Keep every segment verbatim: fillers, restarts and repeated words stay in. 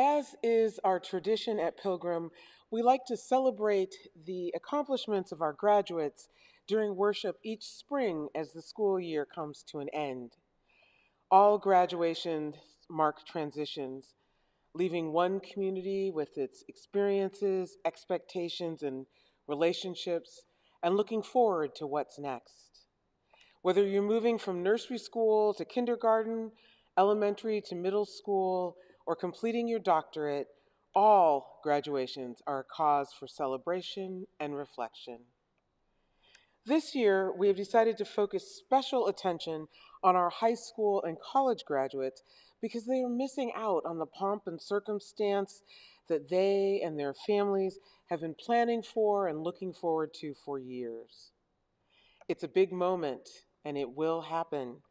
As is our tradition at Pilgrim, we like to celebrate the accomplishments of our graduates during worship each spring as the school year comes to an end. All graduations mark transitions, leaving one community with its experiences, expectations, and relationships, and looking forward to what's next. Whether you're moving from nursery school to kindergarten, elementary to middle school, or completing your doctorate, all graduations are a cause for celebration and reflection. This year, we have decided to focus special attention on our high school and college graduates because they are missing out on the pomp and circumstance that they and their families have been planning for and looking forward to for years. It's a big moment, and it will happen.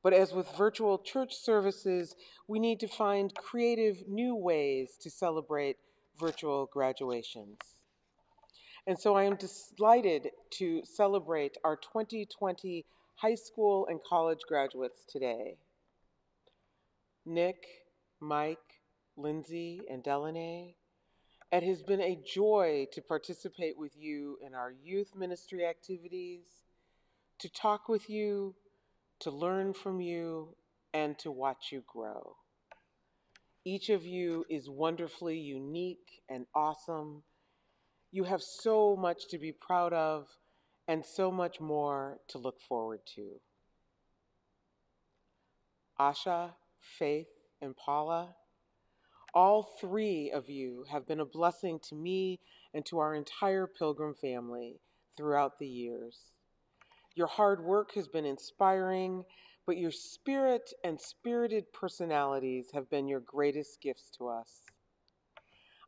But as with virtual church services, we need to find creative new ways to celebrate virtual graduations. And so I am delighted to celebrate our twenty twenty high school and college graduates today. Nick, Mike, Lindsay, and Delaney. It has been a joy to participate with you in our youth ministry activities, to talk with you, to learn from you, and to watch you grow. Each of you is wonderfully unique and awesome. You have so much to be proud of and so much more to look forward to. Asha, Faith, and Paula, all three of you have been a blessing to me and to our entire Pilgrim family throughout the years. Your hard work has been inspiring, but your spirit and spirited personalities have been your greatest gifts to us.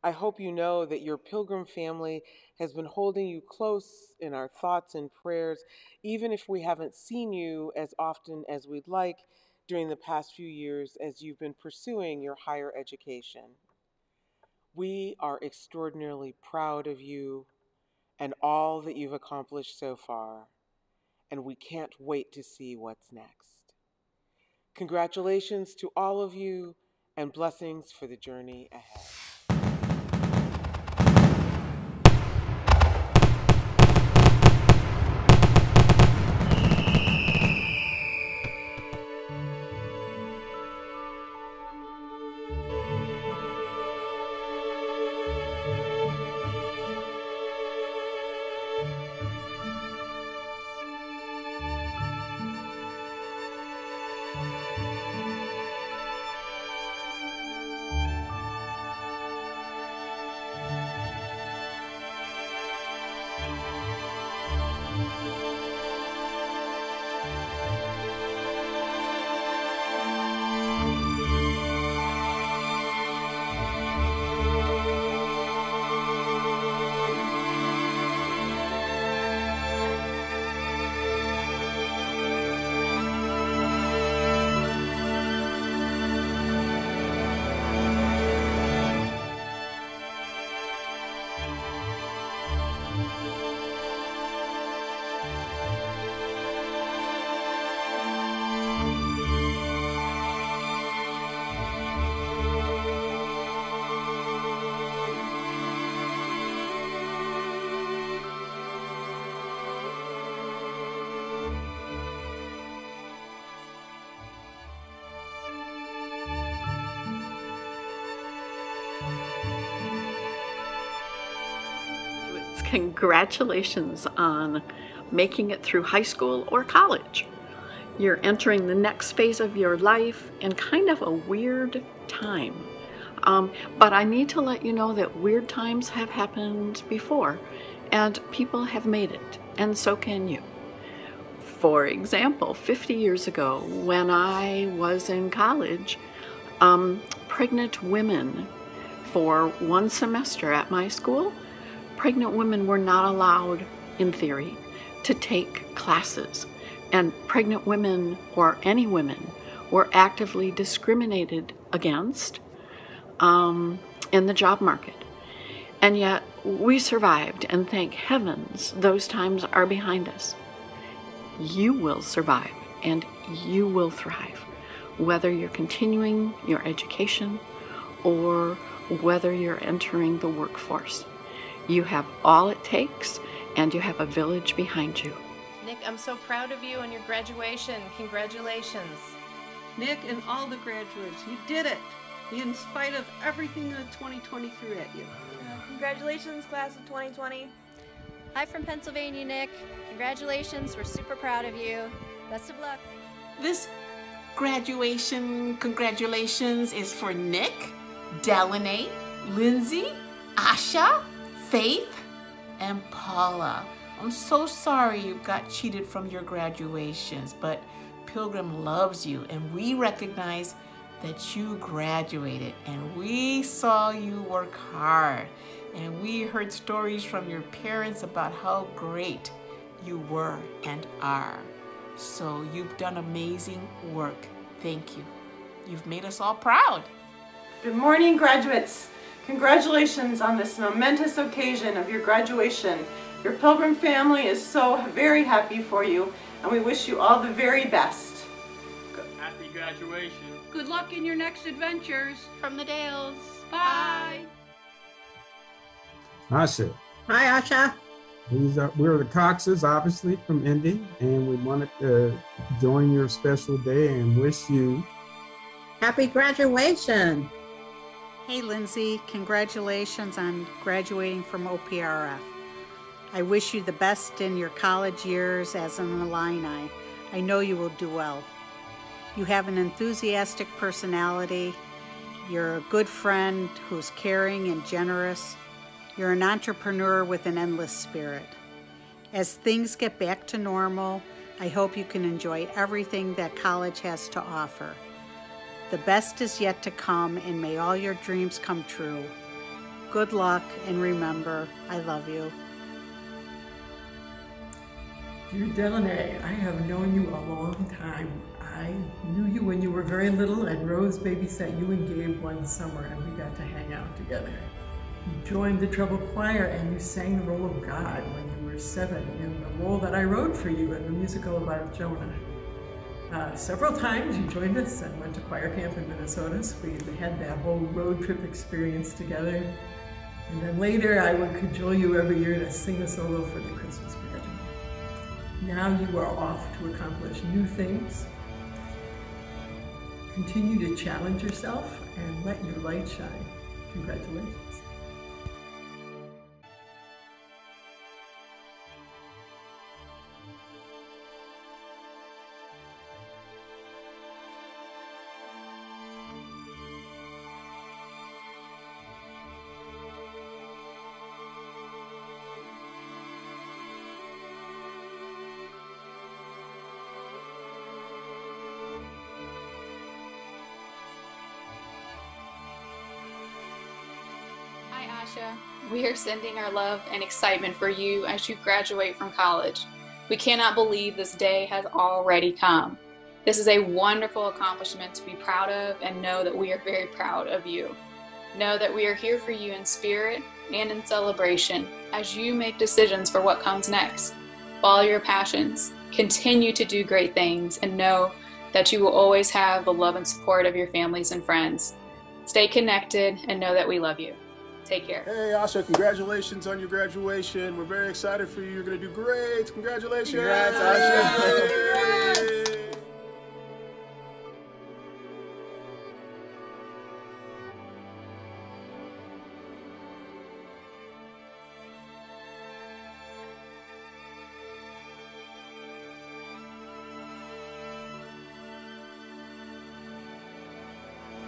I hope you know that your Pilgrim family has been holding you close in our thoughts and prayers, even if we haven't seen you as often as we'd like during the past few years as you've been pursuing your higher education. We are extraordinarily proud of you and all that you've accomplished so far, and we can't wait to see what's next. Congratulations to all of you, and blessings for the journey ahead. Congratulations on making it through high school or college. You're entering the next phase of your life in kind of a weird time. Um, but I need to let you know that weird times have happened before, and people have made it, and so can you. For example, fifty years ago, when I was in college, um, pregnant women for one semester at my school, pregnant women were not allowed, in theory, to take classes, and pregnant women, or any women, were actively discriminated against um, in the job market. And yet, we survived, and thank heavens, those times are behind us. You will survive, and you will thrive, whether you're continuing your education or whether you're entering the workforce. You have all it takes, and you have a village behind you. Nick, I'm so proud of you and your graduation. Congratulations. Nick and all the graduates, you did it. In spite of everything that twenty twenty threw at you. Uh, congratulations, class of twenty twenty. Hi from Pennsylvania, Nick. Congratulations, we're super proud of you. Best of luck. This graduation congratulations is for Nick, Delaney, Lindsay, Asha, Faith, and Paula. I'm so sorry you got cheated from your graduations, but Pilgrim loves you, and we recognize that you graduated, and we saw you work hard, and we heard stories from your parents about how great you were and are. So you've done amazing work. Thank you. You've made us all proud. Good morning, graduates. Congratulations on this momentous occasion of your graduation. Your Pilgrim family is so very happy for you, and we wish you all the very best. Happy graduation. Good luck in your next adventures. From the Dales. Bye. Asha. Hi, Asha. These are, we're the Coxes, obviously, from Indy, and we wanted to join your special day and wish you happy graduation. Hey, Lindsay, congratulations on graduating from O P R F. I wish you the best in your college years as an Illini. I know you will do well. You have an enthusiastic personality. You're a good friend who's caring and generous. You're an entrepreneur with an endless spirit. As things get back to normal, I hope you can enjoy everything that college has to offer. The best is yet to come, and may all your dreams come true. Good luck, and remember, I love you. Dear Delaney, I have known you a long time. I knew you when you were very little, and Rose babysat you and Gabe one summer, and we got to hang out together. You joined the treble choir, and you sang the role of God when you were seven, in the role that I wrote for you in the musical about Jonah. Uh, several times you joined us and went to choir camp in Minnesota, so we had that whole road trip experience together. And then later, I would cajole you every year to sing a solo for the Christmas pageant. Now you are off to accomplish new things. Continue to challenge yourself and let your light shine. Congratulations. We are sending our love and excitement for you as you graduate from college. We cannot believe this day has already come. This is a wonderful accomplishment to be proud of, and know that we are very proud of you. Know that we are here for you in spirit and in celebration as you make decisions for what comes next. Follow your passions, continue to do great things, and know that you will always have the love and support of your families and friends. Stay connected and know that we love you. Take care. Hey, Asha, congratulations on your graduation. We're very excited for you. You're going to do great. Congratulations. Congrats, Asha. Congrats.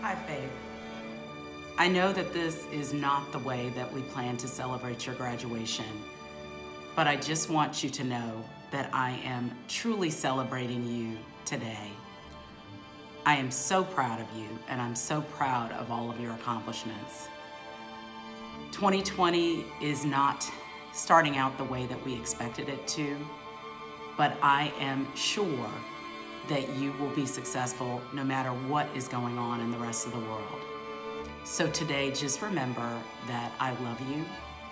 Hi, Faith. I know that this is not the way that we plan to celebrate your graduation, but I just want you to know that I am truly celebrating you today. I am so proud of you, and I'm so proud of all of your accomplishments. twenty twenty is not starting out the way that we expected it to, but I am sure that you will be successful no matter what is going on in the rest of the world. So today, just remember that I love you,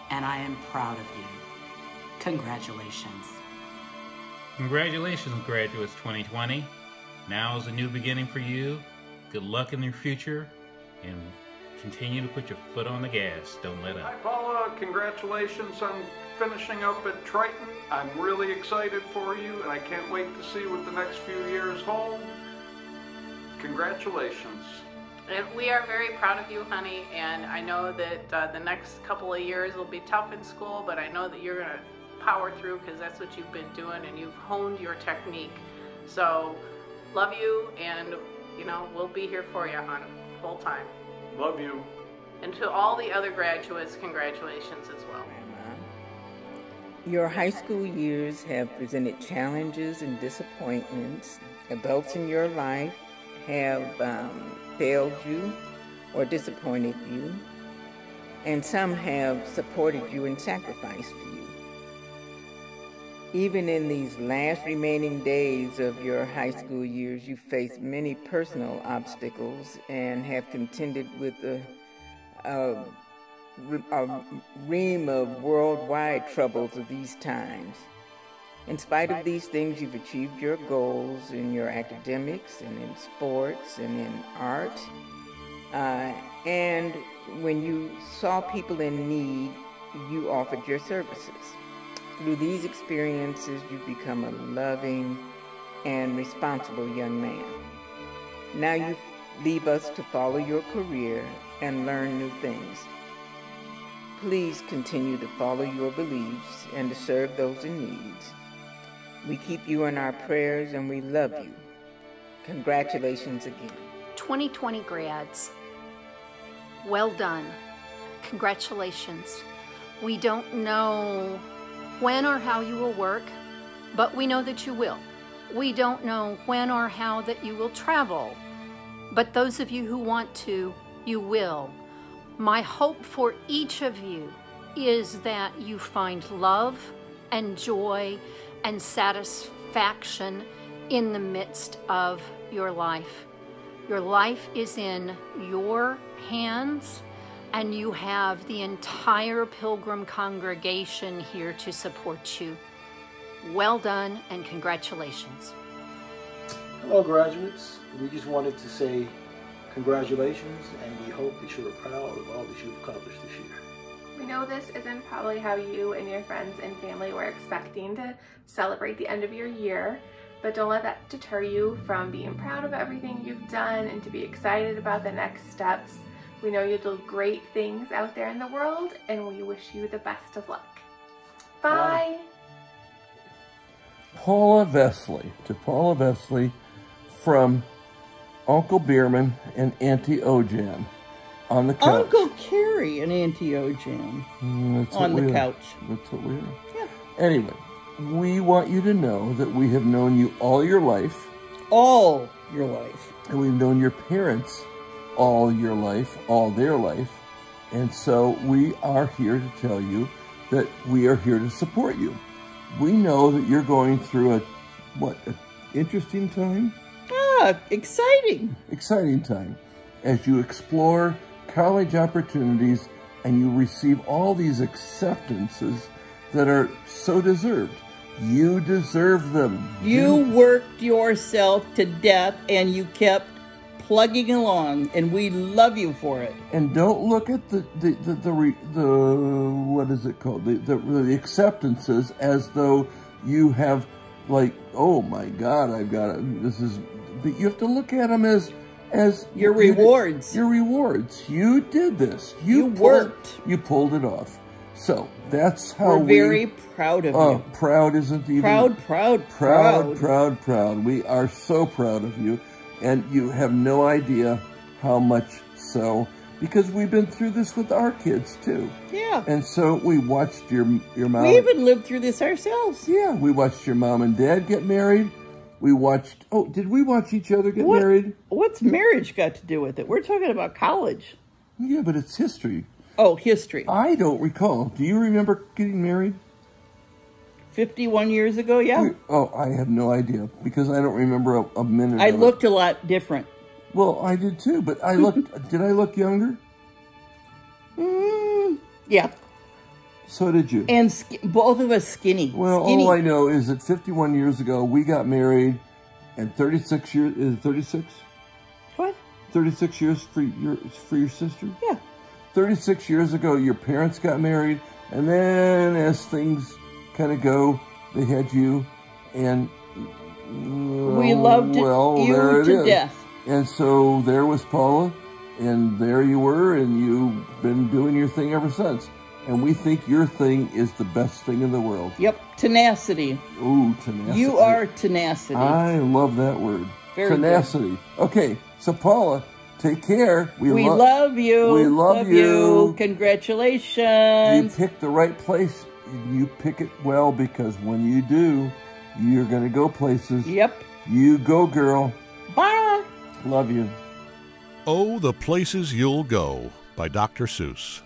and I am proud of you. Congratulations. Congratulations, graduates twenty twenty. Now is a new beginning for you. Good luck in your future, and Continue to put your foot on the gas. Don't let up. Hi, Paula. Congratulations on finishing up at Triton. I'm really excited for you, and I can't wait to see what the next few years hold. Congratulations. And we are very proud of you, honey, and I know that uh, the next couple of years will be tough in school, but I know that you're going to power through because that's what you've been doing, and you've honed your technique. So, love you, and, you know, we'll be here for you, honey, full time. Love you. And to all the other graduates, congratulations as well. Your high school years have presented challenges and disappointments. Adults in your life have um, failed you or disappointed you, and some have supported you and sacrificed for you. Even in these last remaining days of your high school years, you faced many personal obstacles and have contended with a, a, a ream of worldwide troubles of these times. In spite of these things, you've achieved your goals in your academics and in sports and in art. Uh, and when you saw people in need, you offered your services. Through these experiences, you've become a loving and responsible young man. Now you leave us to follow your career and learn new things. Please continue to follow your beliefs and to serve those in need. We keep you in our prayers and we love you. Congratulations again. twenty twenty grads, well done. Congratulations. We don't know when or how you will work, but we know that you will. We don't know when or how that you will travel, but those of you who want to, you will. My hope for each of you is that you find love and joy and satisfaction in the midst of your life. Your life is in your hands, and you have the entire Pilgrim congregation here to support you. Well done and congratulations. Hello, graduates. We just wanted to say congratulations, and we hope that you are proud of all that you've accomplished this year. We know this isn't probably how you and your friends and family were expecting to celebrate the end of your year, but don't let that deter you from being proud of everything you've done and to be excited about the next steps. We know you'll do great things out there in the world, and we wish you the best of luck. Bye! Paula Vesley, to Paula Vesley from Uncle Bierman and Auntie Ojan on the couch. Uncle Carrie and Auntie Ojan mm, on the couch. That's what we are. Yeah. Anyway, we want you to know that we have known you all your life. All your life. And we've known your parents all your life, all their life. And so we are here to tell you that we are here to support you. We know that you're going through a, what, an interesting time? Ah, exciting. Exciting time as you explore college opportunities and you receive all these acceptances that are so deserved. You deserve them. You, you worked yourself to death and you kept plugging along, and we love you for it. And don't look at the the the, the, re, the what is it called the, the the acceptances as though you have like, oh my God, I've got it. This is, but you have to look at them as as your rewards. You did, your rewards. You did this. You, you pulled, worked. You pulled it off. So that's how we're very we, proud of uh, you. Proud isn't even proud, proud, proud, proud, proud, proud. We are so proud of you. And you have no idea how much so, because we've been through this with our kids too. Yeah. And so we watched your your mom. We even lived through this ourselves. Yeah. We watched your mom and dad get married. We watched. Oh, did we watch each other get what, married? What's marriage got to do with it? We're talking about college. Yeah, but it's history. Oh, history. I don't recall. Do you remember getting married? fifty-one years ago, yeah. We, oh, I have no idea because I don't remember a, a minute. I looked it. a lot different. Well, I did too, but I looked. Did I look younger? Mm, yeah. So did you. And both of us skinny. Well, skinny. All I know is that fifty-one years ago we got married, and thirty-six years is it thirty-six. What? thirty-six years for your for your sister? Yeah. thirty-six years ago, your parents got married, and then as things kind of go, they had you, and well, we loved it, well, you there it to is. Death. And so there was Paula, and there you were, and you've been doing your thing ever since. And we think your thing is the best thing in the world. Yep, tenacity. Ooh, tenacity. You are tenacity. I love that word. Very tenacity. Good. Okay, so Paula, take care. We, we lo love you. We love, love you. you. Congratulations. You picked the right place. You pick it well, because when you do, you're going to go places. Yep. You go, girl. Bye. Love you. Oh, The Places You'll Go by Doctor Seuss.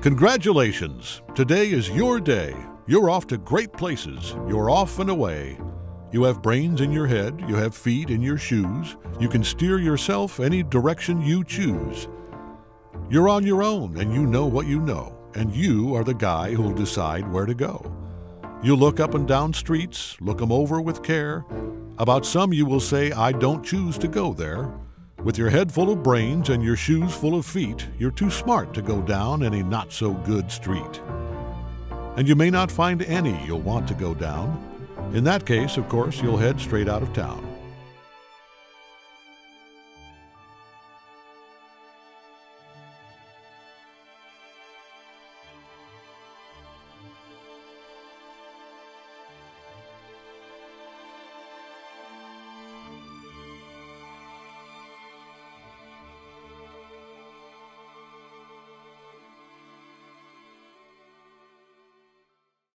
Congratulations! Today is your day. You're off to great places. You're off and away. You have brains in your head. You have feet in your shoes. You can steer yourself any direction you choose. You're on your own, and you know what you know, and you are the guy who'll decide where to go. You look up and down streets, look them over with care. About some you will say, I don't choose to go there. With your head full of brains and your shoes full of feet, you're too smart to go down any not-so-good street. And you may not find any you'll want to go down. In that case, of course, you'll head straight out of town.